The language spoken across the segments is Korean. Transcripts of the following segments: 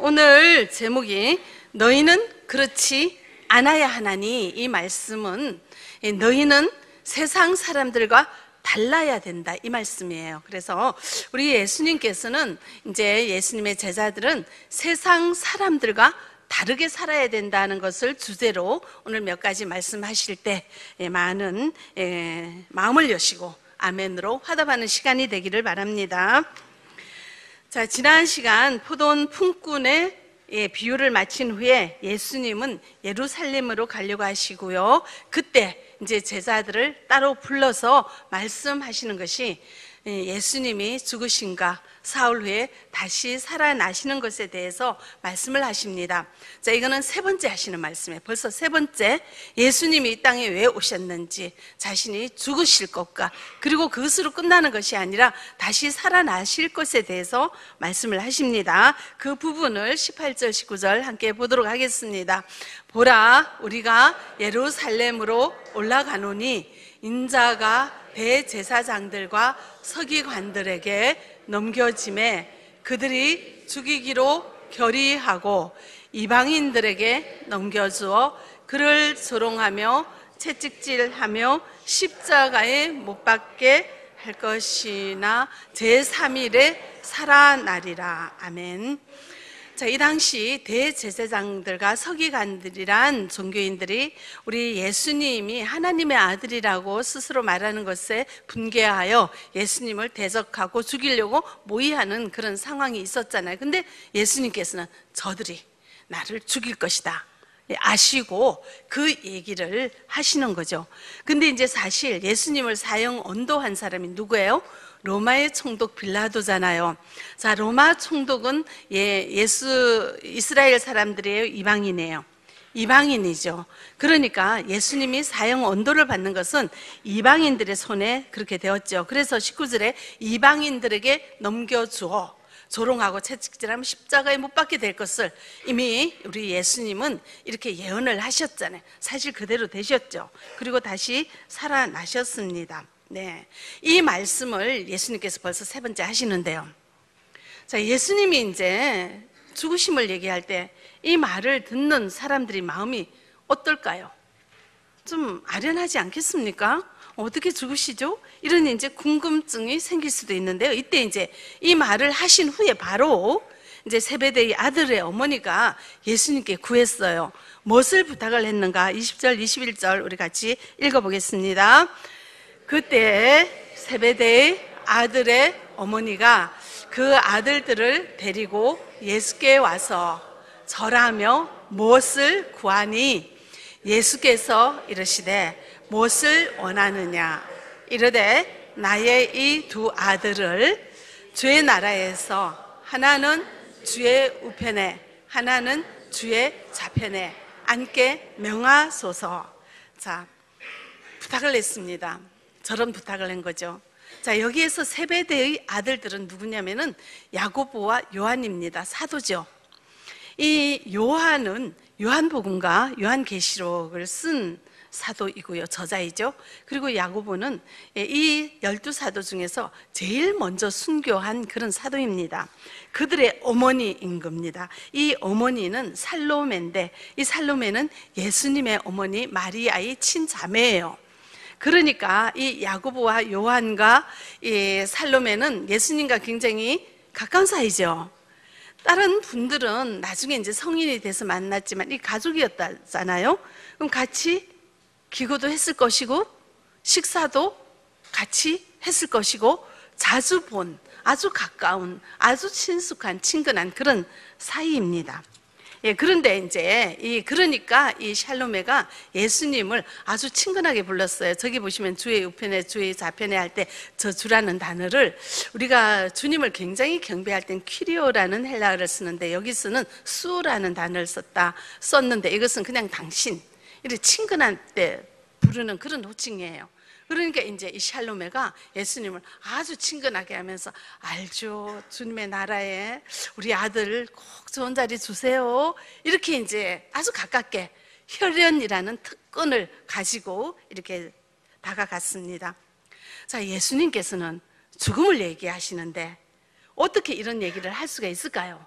오늘 제목이 너희는 그렇지 않아야 하나니, 이 말씀은 너희는 세상 사람들과 달라야 된다, 이 말씀이에요. 그래서 우리 예수님께서는 이제 예수님의 제자들은 세상 사람들과 다르게 살아야 된다는 것을 주제로 오늘 몇 가지 말씀하실 때 많은 마음을 여시고 아멘으로 화답하는 시간이 되기를 바랍니다. 자, 지난 시간 포도원 품꾼의 비유를 마친 후에 예수님은 예루살렘으로 가려고 하시고요, 그때 이제 제자들을 따로 불러서 말씀하시는 것이 예수님이 죽으신가 사흘 후에 다시 살아나시는 것에 대해서 말씀을 하십니다. 자, 이거는 세 번째 하시는 말씀이에요. 벌써 세 번째, 예수님이 이 땅에 왜 오셨는지, 자신이 죽으실 것과 그리고 그것으로 끝나는 것이 아니라 다시 살아나실 것에 대해서 말씀을 하십니다. 그 부분을 18절 19절 함께 보도록 하겠습니다. 보라, 우리가 예루살렘으로 올라가노니 인자가 대제사장들과 서기관들에게 넘겨짐에 그들이 죽이기로 결의하고 이방인들에게 넘겨주어 그를 조롱하며 채찍질하며 십자가에 못 박게 할 것이나 제3일에 살아나리라. 아멘. 자, 이 당시 대제사장들과 서기관들이란 종교인들이 우리 예수님이 하나님의 아들이라고 스스로 말하는 것에 분개하여 예수님을 대적하고 죽이려고 모의하는 그런 상황이 있었잖아요. 근데 예수님께서는 저들이 나를 죽일 것이다 아시고 그 얘기를 하시는 거죠. 근데 이제 사실 예수님을 사형 언도한 사람이 누구예요? 로마의 총독 빌라도잖아요. 자, 로마 총독은 이스라엘 사람들이에요? 이방인이에요? 이방인이죠. 그러니까 예수님이 사형 언도를 받는 것은 이방인들의 손에 그렇게 되었죠. 그래서 19절에 이방인들에게 넘겨주어 조롱하고 채찍질하면 십자가에 못 박게 될 것을 이미 우리 예수님은 이렇게 예언을 하셨잖아요. 사실 그대로 되셨죠. 그리고 다시 살아나셨습니다. 네, 이 말씀을 예수님께서 벌써 세 번째 하시는데요. 자, 예수님이 이제 죽으심을 얘기할 때 이 말을 듣는 사람들이 마음이 어떨까요? 좀 아련하지 않겠습니까? 어떻게 죽으시죠? 이런 이제 궁금증이 생길 수도 있는데요. 이때 이제 이 말을 하신 후에 바로 이제 세베데의 아들의 어머니가 예수님께 구했어요. 무엇을 부탁을 했는가? 20절, 21절 우리 같이 읽어보겠습니다. 그때 세베데의 아들의 어머니가 그 아들들을 데리고 예수께 와서 절하며 무엇을 구하니, 예수께서 이르시되 무엇을 원하느냐 이르되 나의 이 두 아들을 주의 나라에서 하나는 주의 우편에 하나는 주의 좌편에 앉게 명하소서. 자, 부탁을 했습니다. 저런 부탁을 한 거죠. 자, 여기에서 세베대의 아들들은 누구냐면은 야고보와 요한입니다. 사도죠. 이 요한은 요한복음과 요한계시록을 쓴 사도이고요, 저자이죠. 그리고 야고보는 이 12사도 중에서 제일 먼저 순교한 그런 사도입니다. 그들의 어머니인 겁니다. 이 어머니는 살로메인데, 이 살로메는 예수님의 어머니 마리아의 친자매예요. 그러니까 이 야고보와 요한과 이 살로메는 예수님과 굉장히 가까운 사이죠. 다른 분들은 나중에 이제 성인이 돼서 만났지만 이 가족이었잖아요. 그럼 같이 기도도 했을 것이고 식사도 같이 했을 것이고 자주 본 아주 가까운 아주 친숙한 친근한 그런 사이입니다. 예, 그런데 이제 그러니까 이 살로메가 예수님을 아주 친근하게 불렀어요. 저기 보시면 주의 우편에 주의 좌편에 할 때 저 주라는 단어를, 우리가 주님을 굉장히 경배할 땐 키리오라는 헬라어를 쓰는데 여기서는 수라는 단어를 썼는데 이것은 그냥 당신, 이렇게 친근한 때 부르는 그런 호칭이에요. 그러니까 이제 이 살로메가 예수님을 아주 친근하게 하면서 알죠, 주님의 나라에 우리 아들 꼭 좋은 자리 주세요, 이렇게 이제 아주 가깝게 혈연이라는 특권을 가지고 이렇게 다가갔습니다. 자, 예수님께서는 죽음을 얘기하시는데 어떻게 이런 얘기를 할 수가 있을까요?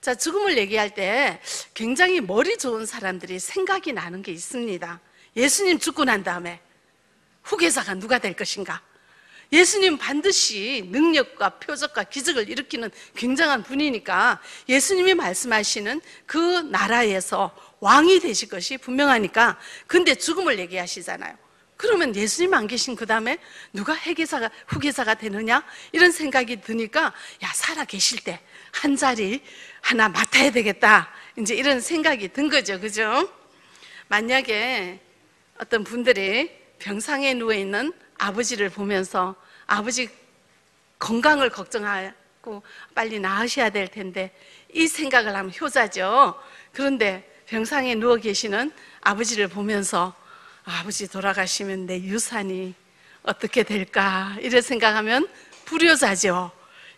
자, 죽음을 얘기할 때 굉장히 머리 좋은 사람들이 생각이 나는 게 있습니다. 예수님 죽고 난 다음에 후계자가 누가 될 것인가? 예수님 반드시 능력과 표적과 기적을 일으키는 굉장한 분이니까 예수님이 말씀하시는 그 나라에서 왕이 되실 것이 분명하니까. 근데 죽음을 얘기하시잖아요. 그러면 예수님 안 계신 그 다음에 누가 후계자가 되느냐? 이런 생각이 드니까, 야, 살아 계실 때 한 자리 하나 맡아야 되겠다, 이제 이런 생각이 든 거죠. 그죠? 만약에 어떤 분들이 병상에 누워있는 아버지를 보면서 아버지 건강을 걱정하고 빨리 나으셔야 될 텐데, 이 생각을 하면 효자죠. 그런데 병상에 누워 계시는 아버지를 보면서, 아버지 돌아가시면 내 유산이 어떻게 될까, 이래 생각하면 불효자죠.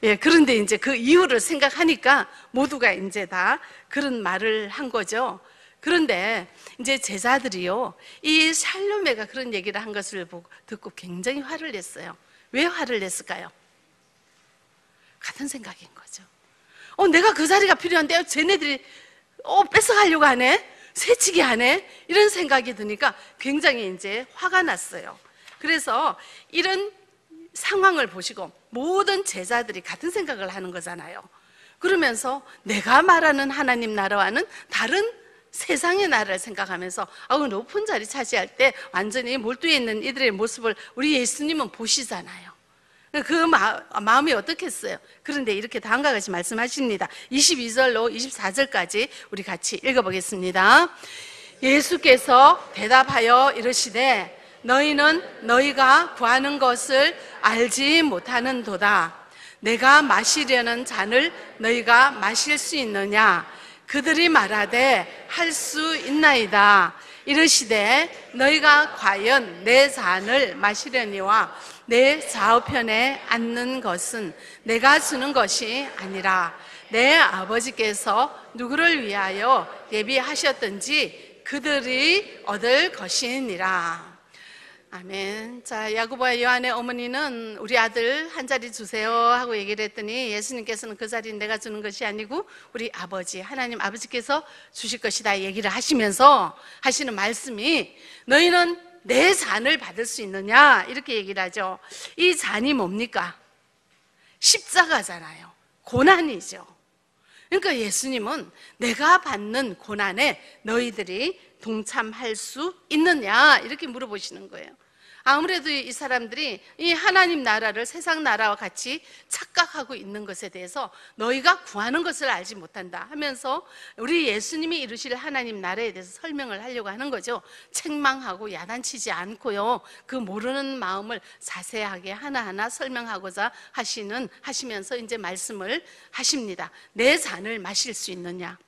예, 그런데 이제 그 이유를 생각하니까 모두가 이제 다 그런 말을 한 거죠. 그런데 이제 제자들이요, 이 살로메가 그런 얘기를 한 것을 듣고 굉장히 화를 냈어요. 왜 화를 냈을까요? 같은 생각인 거죠. 내가 그 자리가 필요한데 쟤네들이 뺏어가려고 하네? 새치기 하네? 이런 생각이 드니까 굉장히 이제 화가 났어요. 그래서 이런 상황을 보시고 모든 제자들이 같은 생각을 하는 거잖아요. 그러면서 내가 말하는 하나님 나라와는 다른 세상의 나라를 생각하면서, 아우, 높은 자리 차지할 때 완전히 몰두해 있는 이들의 모습을 우리 예수님은 보시잖아요. 그 마음이 어떻겠어요? 그런데 이렇게 다음과 같이 말씀하십니다. 22절로 24절까지 우리 같이 읽어보겠습니다. 예수께서 대답하여 이르시되, 너희는 너희가 구하는 것을 알지 못하는 도다. 내가 마시려는 잔을 너희가 마실 수 있느냐? 그들이 말하되 할 수 있나이다. 이르시되, 너희가 과연 내 잔을 마시려니와 내 좌우편에 앉는 것은 내가 주는 것이 아니라 내 아버지께서 누구를 위하여 예비하셨든지 그들이 얻을 것이니라. 아멘. 자, 야고보와 요한의 어머니는 우리 아들 한 자리 주세요 하고 얘기를 했더니, 예수님께서는 그 자리는 내가 주는 것이 아니고 우리 아버지, 하나님 아버지께서 주실 것이다 얘기를 하시면서 하시는 말씀이, 너희는 내 잔을 받을 수 있느냐, 이렇게 얘기를 하죠. 이 잔이 뭡니까? 십자가잖아요. 고난이죠. 그러니까 예수님은 내가 받는 고난에 너희들이 동참할 수 있느냐, 이렇게 물어보시는 거예요. 아무래도 이 사람들이 이 하나님 나라를 세상 나라와 같이 착각하고 있는 것에 대해서 너희가 구하는 것을 알지 못한다 하면서 우리 예수님이 이루실 하나님 나라에 대해서 설명을 하려고 하는 거죠. 책망하고 야단치지 않고요, 그 모르는 마음을 자세하게 하나하나 설명하고자 하시면서 이제 말씀을 하십니다. 내 잔을 마실 수 있느냐,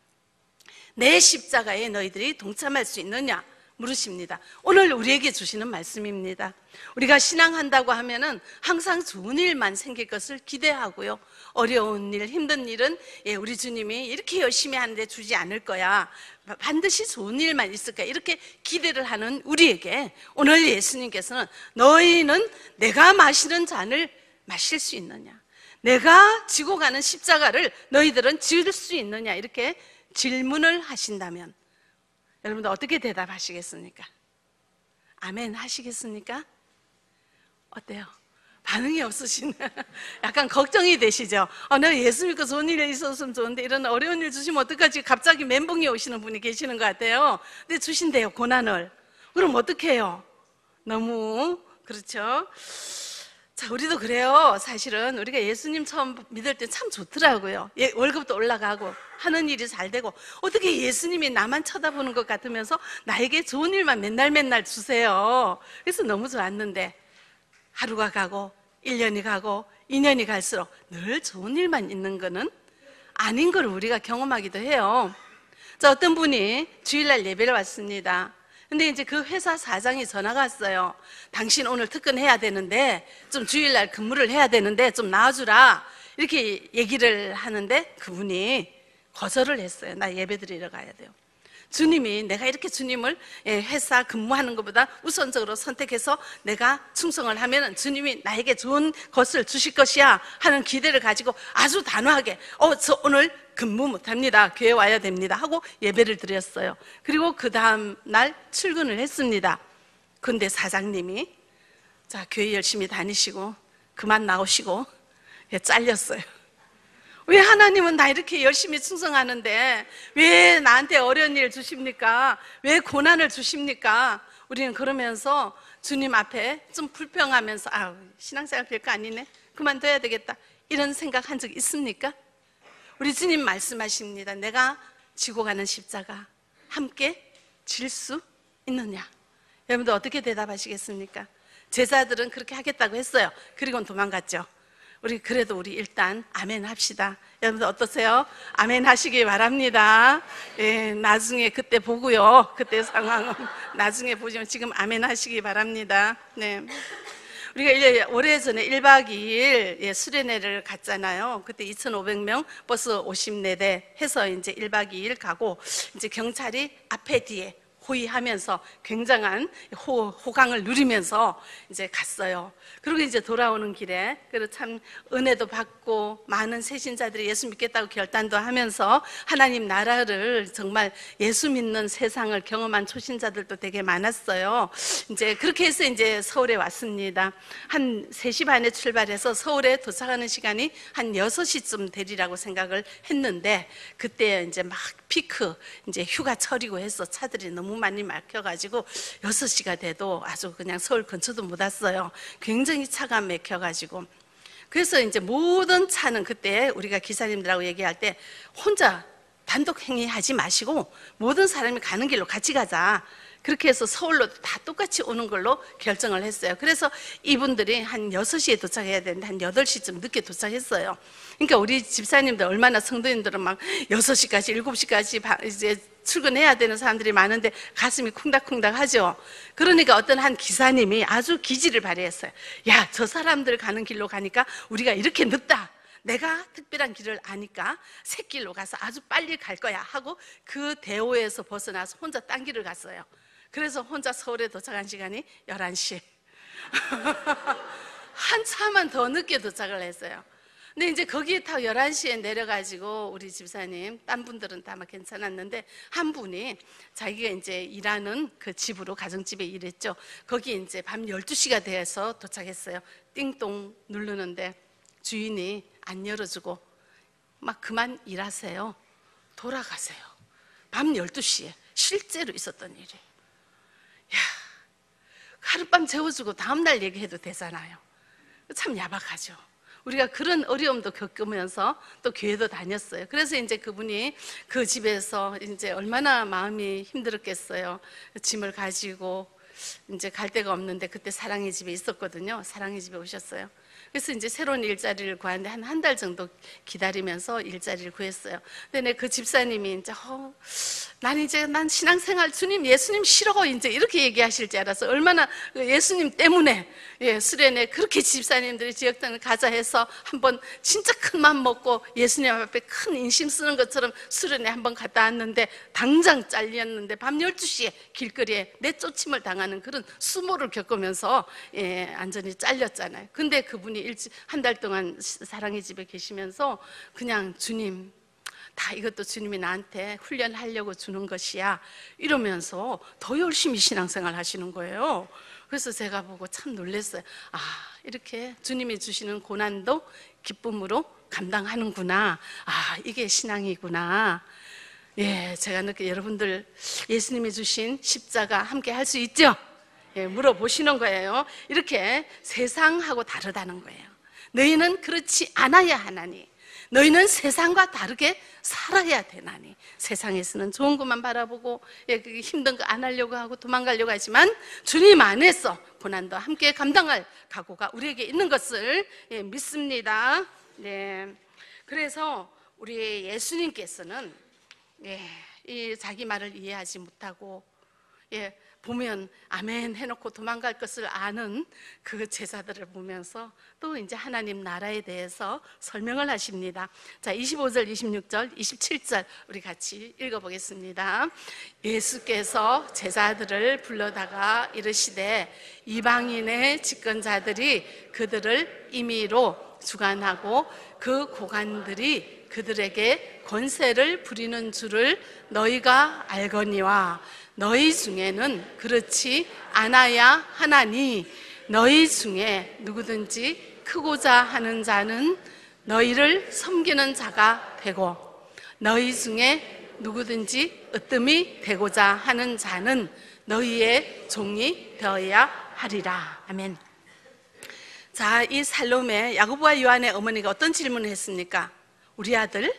내 십자가에 너희들이 동참할 수 있느냐 물으십니다. 오늘 우리에게 주시는 말씀입니다. 우리가 신앙한다고 하면은 항상 좋은 일만 생길 것을 기대하고요, 어려운 일, 힘든 일은, 예, 우리 주님이 이렇게 열심히 하는데 주지 않을 거야, 반드시 좋은 일만 있을 거야, 이렇게 기대를 하는 우리에게 오늘 예수님께서는 너희는 내가 마시는 잔을 마실 수 있느냐, 내가 지고 가는 십자가를 너희들은 질 수 있느냐, 이렇게 질문을 하신다면 여러분들 어떻게 대답하시겠습니까? 아멘 하시겠습니까? 어때요? 반응이 없으시나요? 약간 걱정이 되시죠? 내가 예수 믿고 좋은 일이 있었으면 좋은데 이런 어려운 일 주시면 어떡하지? 갑자기 멘붕이 오시는 분이 계시는 것 같아요. 근데 주신대요, 고난을. 그럼 어떡해요? 너무, 그렇죠? 자, 우리도 그래요. 사실은 우리가 예수님 처음 믿을 때 참 좋더라고요. 월급도 올라가고 하는 일이 잘 되고, 어떻게 예수님이 나만 쳐다보는 것 같으면서 나에게 좋은 일만 맨날 주세요. 그래서 너무 좋았는데, 하루가 가고 1년이 가고 2년이 갈수록 늘 좋은 일만 있는 거는 아닌 걸 우리가 경험하기도 해요. 자, 어떤 분이 주일날 예배를 왔습니다. 근데 이제 그 회사 사장이 전화가 왔어요. 당신 오늘 특근해야 되는데, 좀 주일날 근무를 해야 되는데 좀 나와주라, 이렇게 얘기를 하는데 그분이 거절을 했어요. 나 예배 드리러 가야 돼요. 주님이 내가 이렇게 주님을 회사 근무하는 것보다 우선적으로 선택해서 내가 충성을 하면 주님이 나에게 좋은 것을 주실 것이야 하는 기대를 가지고 아주 단호하게 저 오늘 근무 못합니다. 교회 와야 됩니다 하고 예배를 드렸어요. 그리고 그 다음 날 출근을 했습니다. 근데 사장님이 교회 열심히 다니시고 그만 나오시고 잘렸어요. 왜 하나님은 나 이렇게 열심히 충성하는데 왜 나한테 어려운 일 주십니까? 왜 고난을 주십니까? 우리는 그러면서 주님 앞에 좀 불평하면서 신앙생활 별거 아니네, 그만둬야 되겠다, 이런 생각 한 적 있습니까? 우리 주님 말씀하십니다. 내가 지고 가는 십자가 함께 질 수 있느냐? 여러분들 어떻게 대답하시겠습니까? 제자들은 그렇게 하겠다고 했어요. 그리고는 도망갔죠. 그래도 우리 일단 아멘 합시다. 여러분들 어떠세요? 아멘 하시기 바랍니다. 예, 나중에 그때 보고요. 그때 상황은 나중에 보시면 지금 아멘 하시기 바랍니다. 네. 우리가 오래전에 1박 2일 수련회를 갔잖아요. 그때 2,500명 버스 54대 해서 이제 1박 2일 가고, 이제 경찰이 앞에 뒤에 호위하면서 굉장한 호강을 누리면서 이제 갔어요. 그리고 이제 돌아오는 길에 그리고 참 은혜도 받고 많은 새신자들이 예수 믿겠다고 결단도 하면서 하나님 나라를 정말 예수 믿는 세상을 경험한 초신자들도 되게 많았어요. 이제 그렇게 해서 이제 서울에 왔습니다. 한 3시 반에 출발해서 서울에 도착하는 시간이 한 6시쯤 되리라고 생각을 했는데, 그때 이제 막 피크 이제 휴가철이고 해서 차들이 너무 많이 막혀가지고 6시가 돼도 아주 그냥 서울 근처도 못 왔어요. 굉장히 차가 막혀가지고. 그래서 이제 모든 차는 그때 우리가 기사님들하고 얘기할 때 혼자 단독 행위하지 마시고 모든 사람이 가는 길로 같이 가자, 그렇게 해서 서울로 다 똑같이 오는 걸로 결정을 했어요. 그래서 이분들이 한 6시에 도착해야 되는데 한 8시쯤 늦게 도착했어요. 그러니까 우리 집사님들 얼마나 성도님들은 막 6시까지 7시까지 이제 출근해야 되는 사람들이 많은데 가슴이 쿵닥쿵닥 하죠. 그러니까 어떤 한 기사님이 아주 기지를 발휘했어요. 야, 저 사람들 가는 길로 가니까 우리가 이렇게 늦다, 내가 특별한 길을 아니까 새길로 가서 아주 빨리 갈 거야 하고 그 대오에서 벗어나서 혼자 딴 길을 갔어요. 그래서 혼자 서울에 도착한 시간이 11시 한참만 더 늦게 도착을 했어요. 근데 이제 거기에 타고 11시에 내려가지고 우리 집사님, 딴 분들은 다 막 괜찮았는데 한 분이 자기가 이제 일하는 그 집으로, 가정집에 일했죠. 거기 이제 밤 12시가 돼서 도착했어요. 띵동 누르는데 주인이 안 열어주고 막 그만 일하세요, 돌아가세요, 밤 12시에 실제로 있었던 일이에요. 야, 하룻밤 재워주고 다음날 얘기해도 되잖아요. 참 야박하죠. 우리가 그런 어려움도 겪으면서 또 교회도 다녔어요. 그래서 이제 그분이 그 집에서 이제 얼마나 마음이 힘들었겠어요. 짐을 가지고 이제 갈 데가 없는데, 그때 사랑의 집에 있었거든요. 사랑의 집에 오셨어요. 그래서 이제 새로운 일자리를 구하는데 한 달 정도 기다리면서 일자리를 구했어요. 근데 그 집사님이 이제 난 신앙생활 주님 예수님 싫어 이제 이렇게 얘기하실 줄 알았어. 얼마나 예수님 때문에 수련회 그렇게 집사님들이 지역단을 가자 해서 한번 진짜 큰 맘 먹고 예수님 앞에 큰 인심 쓰는 것처럼 수련회 한번 갔다 왔는데 당장 잘렸는데 밤 12시에 길거리에 내쫓임을 당하는 그런 수모를 겪으면서 완전히 잘렸잖아요. 근데 그분이 한 달 동안 사랑의 집에 계시면서 그냥 주님, 다 이것도 주님이 나한테 훈련하려고 주는 것이야 이러면서 더 열심히 신앙생활 하시는 거예요. 그래서 제가 보고 참 놀랐어요. 이렇게 주님이 주시는 고난도 기쁨으로 감당하는구나. 이게 신앙이구나. 예, 제가 느끼 여러분들 예수님이 주신 십자가 함께 할 수 있죠? 예, 물어보시는 거예요. 이렇게 세상하고 다르다는 거예요. 너희는 그렇지 않아야 하나니, 너희는 세상과 다르게 살아야 되나니. 세상에서는 좋은 것만 바라보고 힘든 거 안 하려고 하고 도망가려고 하지만 주님 안에서 고난도 함께 감당할 각오가 우리에게 있는 것을 믿습니다. 네. 그래서 우리 예수님께서는 이 자기 말을 이해하지 못하고 보면 아멘 해놓고 도망갈 것을 아는 그 제자들을 보면서 또 이제 하나님 나라에 대해서 설명을 하십니다. 자, 25절, 26절, 27절 우리 같이 읽어보겠습니다. 예수께서 제자들을 불러다가 이르시되 이방인의 집권자들이 그들을 임의로 주관하고 그 고관들이 그들에게 권세를 부리는 줄을 너희가 알거니와 너희 중에는 그렇지 않아야 하나니 너희 중에 누구든지 크고자 하는 자는 너희를 섬기는 자가 되고 너희 중에 누구든지 으뜸이 되고자 하는 자는 너희의 종이 되어야 하리라. 아멘. 자, 이 살로메, 야고보와 요한의 어머니가 어떤 질문을 했습니까? 우리 아들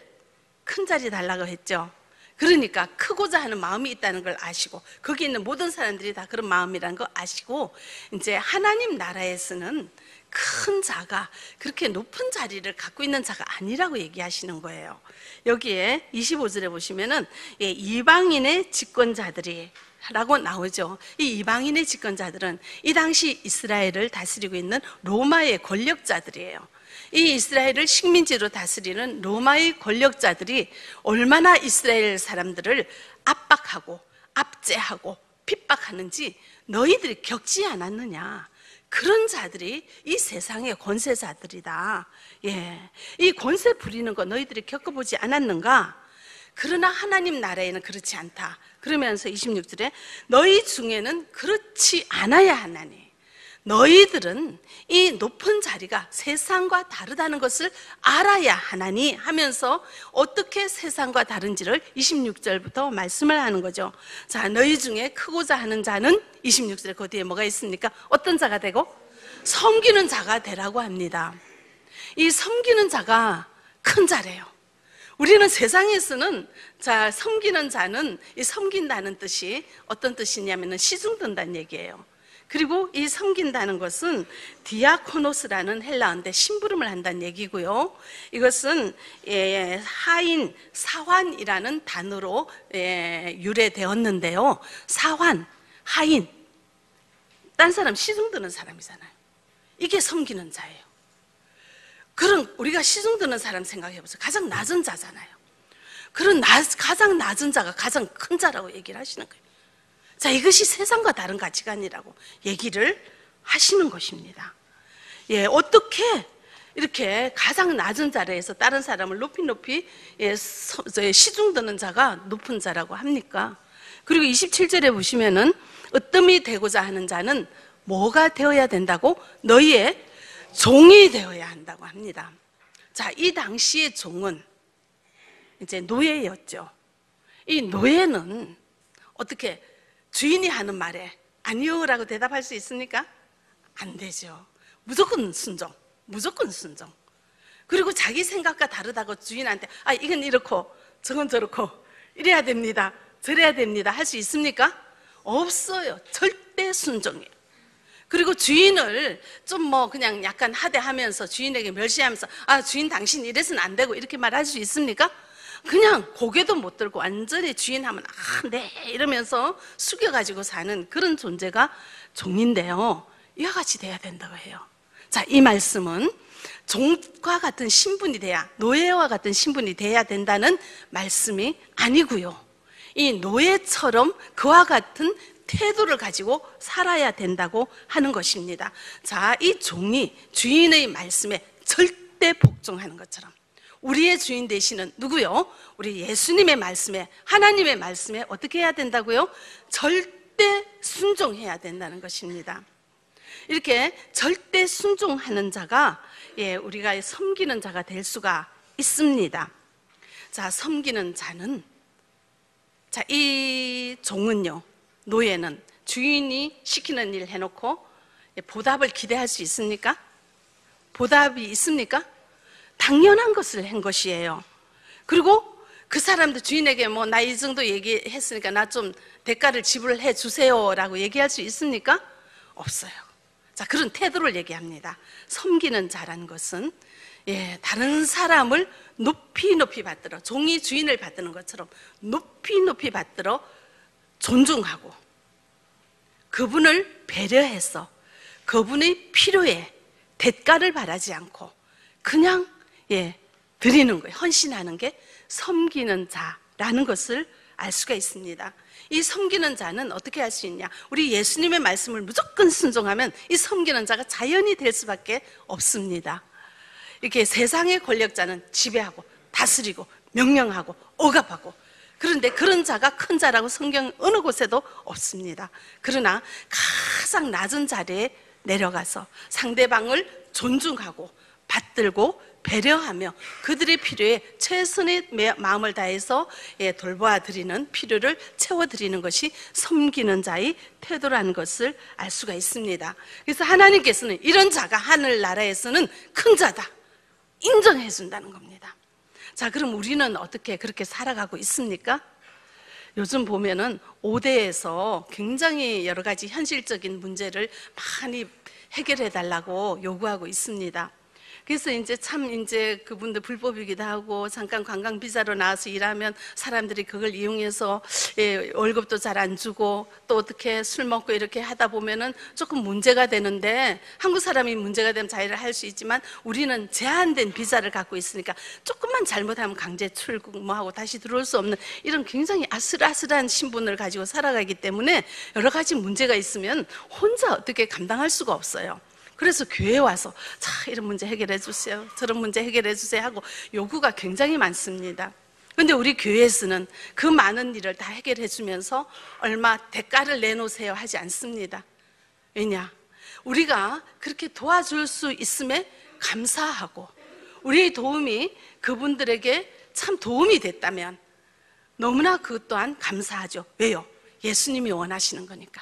큰 자리 달라고 했죠. 그러니까 크고자 하는 마음이 있다는 걸 아시고 거기 있는 모든 사람들이 다 그런 마음이라는 거 아시고 이제 하나님 나라에서는 큰 자가 그렇게 높은 자리를 갖고 있는 자가 아니라고 얘기하시는 거예요. 여기에 25절에 보시면은 예, 이방인의 집권자들이 라고 나오죠. 이 이방인의 집권자들은 이 당시 이스라엘을 다스리고 있는 로마의 권력자들이에요. 이 이스라엘을 식민지로 다스리는 로마의 권력자들이 얼마나 이스라엘 사람들을 압박하고 압제하고 핍박하는지 너희들이 겪지 않았느냐. 그런 자들이 이 세상의 권세자들이다. 예, 이 권세 부리는 거 너희들이 겪어보지 않았는가? 그러나 하나님 나라에는 그렇지 않다. 그러면서 26절에 너희 중에는 그렇지 않아야 하나니 너희들은 이 높은 자리가 세상과 다르다는 것을 알아야 하나니 하면서 어떻게 세상과 다른지를 26절부터 말씀을 하는 거죠. 자, 너희 중에 크고자 하는 자는 26절에 그 뒤에 뭐가 있습니까? 어떤 자가 되고? 섬기는 자가 되라고 합니다. 이 섬기는 자가 큰 자래요. 우리는 세상에서는 자, 섬기는 자는 이 섬긴다는 뜻이 어떤 뜻이냐면 시중든다는 얘기예요. 그리고 이 섬긴다는 것은 디아코노스라는 헬라어인데 심부름을 한다는 얘기고요. 이것은 하인, 사환이라는 단어로 유래되었는데요. 사환, 하인, 딴 사람 시중드는 사람이잖아요. 이게 섬기는 자예요. 그럼 우리가 시중드는 사람 생각해보세요. 가장 낮은 자잖아요. 그런 가장 낮은 자가 가장 큰 자라고 얘기를 하시는 거예요. 자, 이것이 세상과 다른 가치관이라고 얘기를 하시는 것입니다. 예, 어떻게 이렇게 가장 낮은 자리에서 다른 사람을 높이 예, 시중드는 자가 높은 자라고 합니까? 그리고 27절에 보시면은 으뜸이 되고자 하는 자는 뭐가 되어야 된다고? 너희의 종이 되어야 한다고 합니다. 자, 이 당시의 종은 이제 노예였죠. 이 노예는 어떻게 주인이 하는 말에 아니요 라고 대답할 수 있습니까? 안 되죠. 무조건 순종, 무조건 순종. 그리고 자기 생각과 다르다고 주인한테 아 이건 이렇고 저건 저렇고 이래야 됩니다, 저래야 됩니다 할 수 있습니까? 없어요. 절대 순종이에요. 그리고 주인을 좀 뭐 그냥 약간 하대하면서 주인에게 멸시하면서 아 주인 당신 이래서는 안 되고 이렇게 말할 수 있습니까? 그냥 고개도 못 들고 완전히 주인 하면 아, 네 이러면서 숙여가지고 사는 그런 존재가 종인데요. 이와 같이 돼야 된다고 해요. 자, 이 말씀은 종과 같은 신분이 돼야, 노예와 같은 신분이 돼야 된다는 말씀이 아니고요. 이 노예처럼 그와 같은 태도를 가지고 살아야 된다고 하는 것입니다. 자, 이 종이 주인의 말씀에 절대 복종하는 것처럼 우리의 주인 되시는 누구요? 우리 예수님의 말씀에, 하나님의 말씀에 어떻게 해야 된다고요? 절대 순종해야 된다는 것입니다. 이렇게 절대 순종하는 자가 예, 우리가 섬기는 자가 될 수가 있습니다. 자, 섬기는 자는 자, 이 종은요, 노예는 주인이 시키는 일 해놓고 보답을 기대할 수 있습니까? 보답이 있습니까? 당연한 것을 한 것이에요. 그리고 그 사람도 주인에게 뭐 나 이 정도 얘기했으니까 나 좀 대가를 지불해 주세요라고 얘기할 수 있습니까? 없어요. 자, 그런 태도를 얘기합니다. 섬기는 자란 것은 예, 다른 사람을 높이 받들어 종이 주인을 받드는 것처럼 높이 받들어 존중하고 그분을 배려해서 그분의 필요에 대가를 바라지 않고 그냥 드리는 거예요. 헌신하는 게 섬기는 자라는 것을 알 수가 있습니다. 이 섬기는 자는 어떻게 할 수 있냐? 우리 예수님의 말씀을 무조건 순종하면 이 섬기는 자가 자연이 될 수밖에 없습니다. 이렇게 세상의 권력자는 지배하고 다스리고 명령하고 억압하고, 그런데 그런 자가 큰 자라고 성경 어느 곳에도 없습니다. 그러나 가장 낮은 자리에 내려가서 상대방을 존중하고 받들고 배려하며 그들의 필요에 최선의 마음을 다해서 돌보아 드리는, 필요를 채워드리는 것이 섬기는 자의 태도라는 것을 알 수가 있습니다. 그래서 하나님께서는 이런 자가 하늘나라에서는 큰 자다 인정해 준다는 겁니다. 자, 그럼 우리는 어떻게 그렇게 살아가고 있습니까? 요즘 보면은 5대에서 굉장히 여러 가지 현실적인 문제를 많이 해결해 달라고 요구하고 있습니다. 그래서 이제 그분들 불법이기도 하고 잠깐 관광 비자로 나와서 일하면 사람들이 그걸 이용해서 월급도 잘 안 주고 또 어떻게 술 먹고 이렇게 하다 보면은 조금 문제가 되는데, 한국 사람이 문제가 되면 자유를 할 수 있지만 우리는 제한된 비자를 갖고 있으니까 조금만 잘못하면 강제 출국 뭐 하고 다시 들어올 수 없는 이런 굉장히 아슬아슬한 신분을 가지고 살아가기 때문에 여러 가지 문제가 있으면 혼자 어떻게 감당할 수가 없어요. 그래서 교회에 와서 자, 이런 문제 해결해 주세요, 저런 문제 해결해 주세요 하고 요구가 굉장히 많습니다. 그런데 우리 교회에서는 그 많은 일을 다 해결해 주면서 얼마 대가를 내놓으세요 하지 않습니다. 왜냐? 우리가 그렇게 도와줄 수 있음에 감사하고 우리의 도움이 그분들에게 참 도움이 됐다면 너무나 그것 또한 감사하죠. 왜요? 예수님이 원하시는 거니까.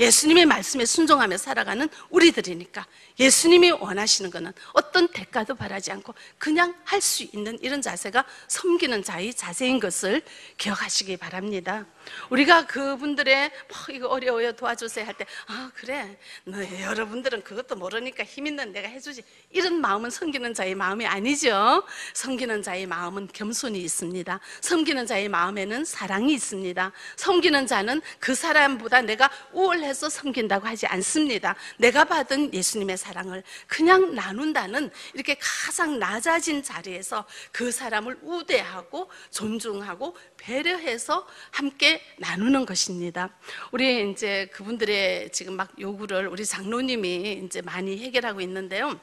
예수님의 말씀에 순종하며 살아가는 우리들이니까 예수님이 원하시는 것은 어떤 대가도 바라지 않고 그냥 할 수 있는 이런 자세가 섬기는 자의 자세인 것을 기억하시기 바랍니다. 우리가 그분들의 이거 어려워요 도와주세요 할 때, 아 그래, 너 여러분들은 그것도 모르니까 힘 있는 내가 해주지, 이런 마음은 섬기는 자의 마음이 아니죠. 섬기는 자의 마음은 겸손이 있습니다. 섬기는 자의 마음에는 사랑이 있습니다. 섬기는 자는 그 사람보다 내가 우월해서 섬긴다고 하지 않습니다. 내가 받은 예수님의 사랑을 그냥 나눈다는, 이렇게 가장 낮아진 자리에서 그 사람을 우대하고 존중하고 배려해서 함께 나누는 것입니다. 우리 이제 그분들의 지금 막 요구를 우리 장로님이 이제 많이 해결하고 있는데요.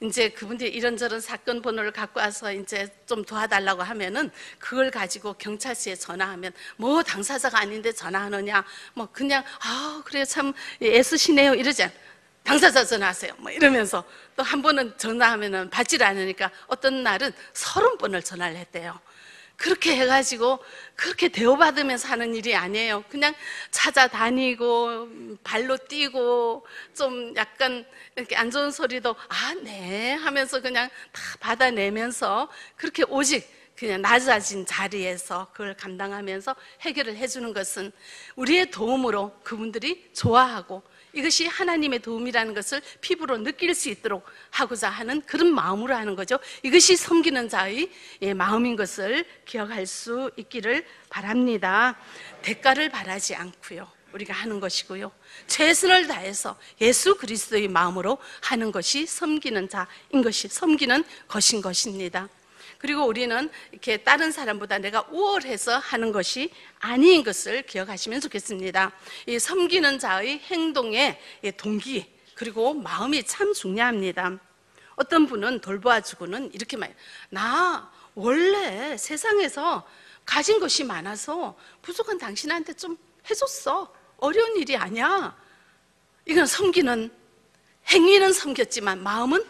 이제 그분들이 이런저런 사건 번호를 갖고 와서 이제 좀 도와달라고 하면은 그걸 가지고 경찰서에 전화하면 뭐 당사자가 아닌데 전화하느냐, 뭐 그냥 아 그래 참 애쓰시네요 이러지 않아요. 당사자 전화하세요 뭐 이러면서, 또 한 번은 전화하면은 받질 않으니까 어떤 날은 30번을 전화를 했대요. 그렇게 해가지고 그렇게 대우받으면서 하는 일이 아니에요. 그냥 찾아다니고 발로 뛰고 좀 약간 이렇게 안 좋은 소리도 아 네 하면서 그냥 다 받아내면서 그렇게 오직 그냥 낮아진 자리에서 그걸 감당하면서 해결을 해주는 것은 우리의 도움으로 그분들이 좋아하고 이것이 하나님의 도움이라는 것을 피부로 느낄 수 있도록 하고자 하는 그런 마음으로 하는 거죠. 이것이 섬기는 자의 마음인 것을 기억할 수 있기를 바랍니다. 대가를 바라지 않고요, 우리가 하는 것이고요, 최선을 다해서 예수 그리스도의 마음으로 하는 것이 섬기는 자인 것이, 섬기는 것인 것입니다. 그리고 우리는 이렇게 다른 사람보다 내가 우월해서 하는 것이 아닌 것을 기억하시면 좋겠습니다. 이 섬기는 자의 행동의 동기 그리고 마음이 참 중요합니다. 어떤 분은 돌보아주고는 이렇게 말해요. 나 원래 세상에서 가진 것이 많아서 부족한 당신한테 좀 해줬어, 어려운 일이 아니야. 이건 섬기는, 행위는 섬겼지만 마음은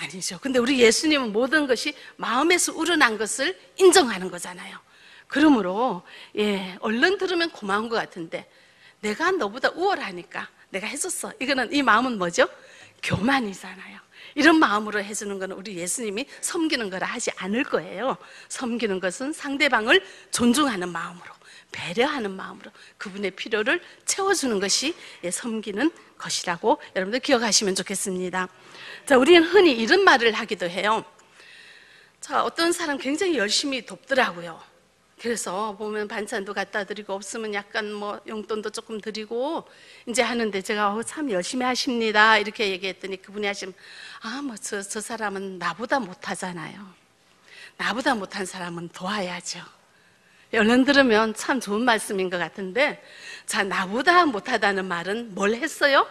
아니죠. 근데 우리 예수님은 모든 것이 마음에서 우러난 것을 인정하는 거잖아요. 그러므로 얼른 들으면 고마운 것 같은데 내가 너보다 우월하니까 내가 해줬어, 이거는, 이 마음은 뭐죠? 교만이잖아요. 이런 마음으로 해주는 건 우리 예수님이 섬기는 거라 하지 않을 거예요. 섬기는 것은 상대방을 존중하는 마음으로, 배려하는 마음으로 그분의 필요를 채워주는 것이 섬기는 것이라고 여러분들 기억하시면 좋겠습니다. 자, 우리는 흔히 이런 말을 하기도 해요. 자, 어떤 사람 굉장히 열심히 돕더라고요. 그래서 보면 반찬도 갖다 드리고 없으면 약간 뭐 용돈도 조금 드리고 이제 하는데, 제가 참 열심히 하십니다 이렇게 얘기했더니 그분이 하시면, 아 뭐 저 사람은 나보다 못하잖아요. 나보다 못한 사람은 도와야죠. 얼른 들으면 참 좋은 말씀인 것 같은데, 자, 나보다 못하다는 말은 뭘 했어요?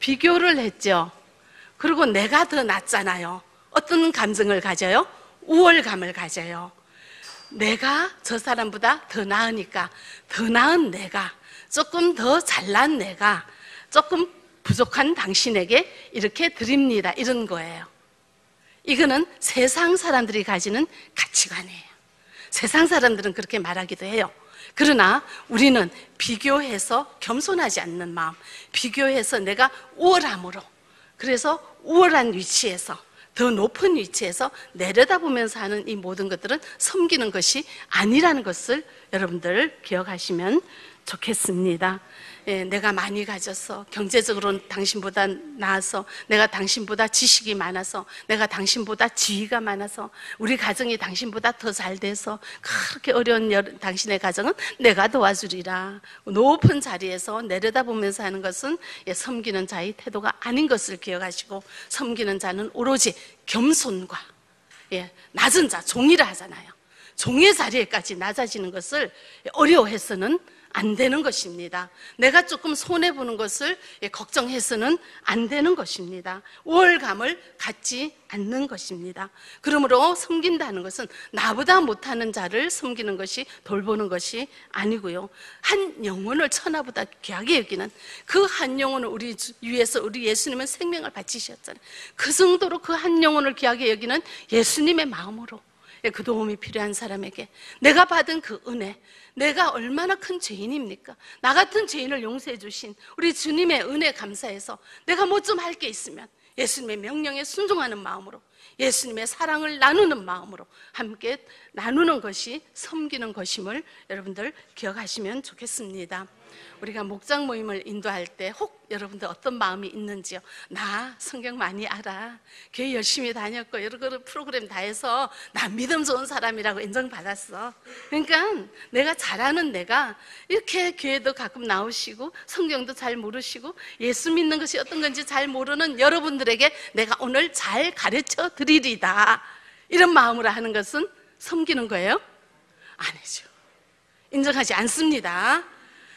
비교를 했죠. 그리고 내가 더 낫잖아요. 어떤 감정을 가져요? 우월감을 가져요. 내가 저 사람보다 더 나으니까, 더 나은 내가, 조금 더 잘난 내가, 조금 부족한 당신에게 이렇게 드립니다, 이런 거예요. 이거는 세상 사람들이 가지는 가치관이에요. 세상 사람들은 그렇게 말하기도 해요. 그러나 우리는 비교해서 겸손하지 않는 마음, 비교해서 내가 우월함으로, 그래서 우월한 위치에서, 더 높은 위치에서 내려다보면서 하는 이 모든 것들은 섬기는 것이 아니라는 것을 여러분들 기억하시면 좋겠습니다. 예, 내가 많이 가져서, 경제적으로는 당신보다 나아서, 내가 당신보다 지식이 많아서, 내가 당신보다 지위가 많아서, 우리 가정이 당신보다 더 잘 돼서, 그렇게 어려운 당신의 가정은 내가 도와주리라, 높은 자리에서 내려다보면서 하는 것은, 예, 섬기는 자의 태도가 아닌 것을 기억하시고, 섬기는 자는 오로지 겸손과, 예, 낮은 자, 종이라 하잖아요. 종의 자리에까지 낮아지는 것을 어려워해서는 안 되는 것입니다. 내가 조금 손해보는 것을 걱정해서는 안 되는 것입니다. 우월감을 갖지 않는 것입니다. 그러므로 섬긴다는 것은 나보다 못하는 자를 섬기는 것이, 돌보는 것이 아니고요, 한 영혼을 천하보다 귀하게 여기는 그 한 영혼을 우리 위해서 우리 예수님은 생명을 바치셨잖아요. 그 정도로 그 한 영혼을 귀하게 여기는 예수님의 마음으로 그 도움이 필요한 사람에게, 내가 받은 그 은혜, 내가 얼마나 큰 죄인입니까? 나 같은 죄인을 용서해 주신 우리 주님의 은혜 감사해서, 내가 뭐 좀 할 게 있으면 예수님의 명령에 순종하는 마음으로, 예수님의 사랑을 나누는 마음으로 함께 나누는 것이 섬기는 것임을 여러분들 기억하시면 좋겠습니다. 우리가 목장 모임을 인도할 때 혹 여러분들 어떤 마음이 있는지요? 나 성경 많이 알아, 교회 열심히 다녔고 여러 프로그램 다 해서 나 믿음 좋은 사람이라고 인정받았어. 그러니까 내가 잘하는 내가 이렇게 교회도 가끔 나오시고 성경도 잘 모르시고 예수 믿는 것이 어떤 건지 잘 모르는 여러분들에게 내가 오늘 잘 가르쳐 드리리다, 이런 마음으로 하는 것은 섬기는 거예요? 아니죠. 인정하지 않습니다.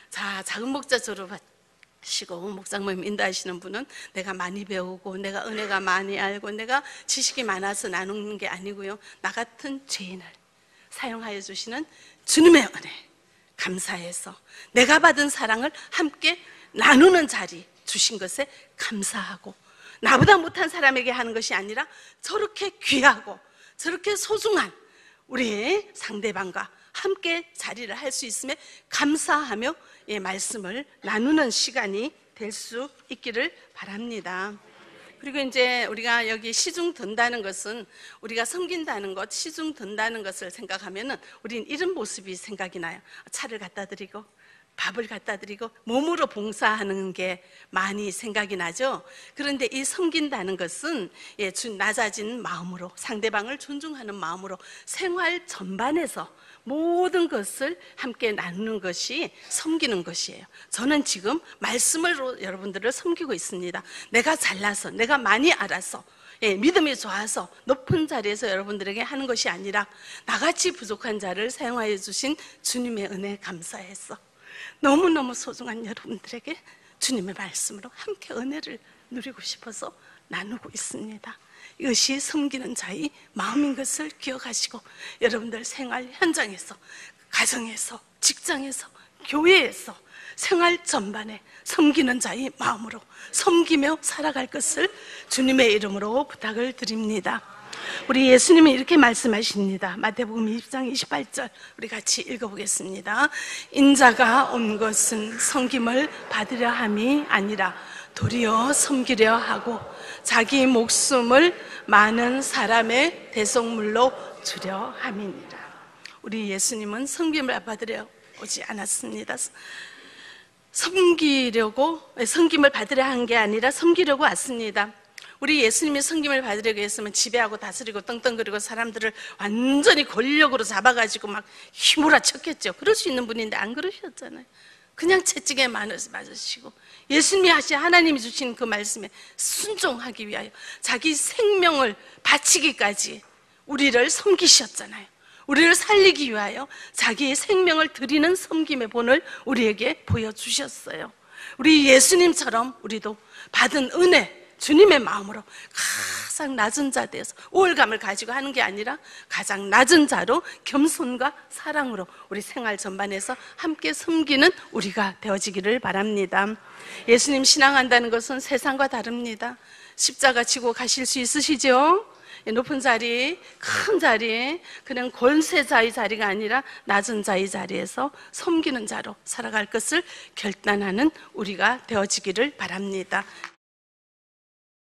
자, 작은 목자 졸업하시고 목장 모임 인도하시는 분은 내가 많이 배우고 내가 은혜가 많이 알고 내가 지식이 많아서 나누는 게 아니고요, 나 같은 죄인을 사용하여 주시는 주님의 은혜 감사해서 내가 받은 사랑을 함께 나누는 자리 주신 것에 감사하고, 나보다 못한 사람에게 하는 것이 아니라 저렇게 귀하고 저렇게 소중한 우리의 상대방과 함께 자리를 할 수 있음에 감사하며, 예, 말씀을 나누는 시간이 될 수 있기를 바랍니다. 그리고 이제 우리가 여기 시중 든다는 것은, 우리가 섬긴다는 것, 시중 든다는 것을 생각하면은 우린 이런 모습이 생각이 나요. 차를 갖다 드리고 밥을 갖다 드리고 몸으로 봉사하는 게 많이 생각이 나죠. 그런데 이 섬긴다는 것은, 예, 낮아진 마음으로 상대방을 존중하는 마음으로 생활 전반에서 모든 것을 함께 나누는 것이 섬기는 것이에요. 저는 지금 말씀으로 여러분들을 섬기고 있습니다. 내가 잘나서, 내가 많이 알아서, 예, 믿음이 좋아서 높은 자리에서 여러분들에게 하는 것이 아니라 나같이 부족한 자를 사용하여 주신 주님의 은혜 감사해서 너무너무 소중한 여러분들에게 주님의 말씀으로 함께 은혜를 누리고 싶어서 나누고 있습니다. 이것이 섬기는 자의 마음인 것을 기억하시고, 여러분들 생활 현장에서, 가정에서, 직장에서, 교회에서 생활 전반에 섬기는 자의 마음으로 섬기며 살아갈 것을 주님의 이름으로 부탁을 드립니다. 우리 예수님이 이렇게 말씀하십니다. 마태복음 20장 28절 우리 같이 읽어보겠습니다. 인자가 온 것은 섬김을 받으려 함이 아니라 도리어 섬기려 하고 자기 목숨을 많은 사람의 대속물로 주려 함이니라. 우리 예수님은 섬김을 받으려 오지 않았습니다. 섬기려고, 섬김을 받으려 한 게 아니라 섬기려고 왔습니다. 우리 예수님의 섬김을 받으려고 했으면 지배하고 다스리고 떵떵거리고 사람들을 완전히 권력으로 잡아가지고 막 휘몰아쳤겠죠. 그럴 수 있는 분인데 안 그러셨잖아요. 그냥 채찍에 맞으시고 예수님이 하나님이 주신 그 말씀에 순종하기 위하여 자기 생명을 바치기까지 우리를 섬기셨잖아요. 우리를 살리기 위하여 자기의 생명을 드리는 섬김의 본을 우리에게 보여주셨어요. 우리 예수님처럼 우리도 받은 은혜, 주님의 마음으로 가장 낮은 자 되어서 우월감을 가지고 하는 게 아니라 가장 낮은 자로 겸손과 사랑으로 우리 생활 전반에서 함께 섬기는 우리가 되어지기를 바랍니다. 예수님 신앙한다는 것은 세상과 다릅니다. 십자가 지고 가실 수 있으시죠? 높은 자리, 큰 자리, 그냥 권세자의 자리가 아니라 낮은 자의 자리에서 섬기는 자로 살아갈 것을 결단하는 우리가 되어지기를 바랍니다.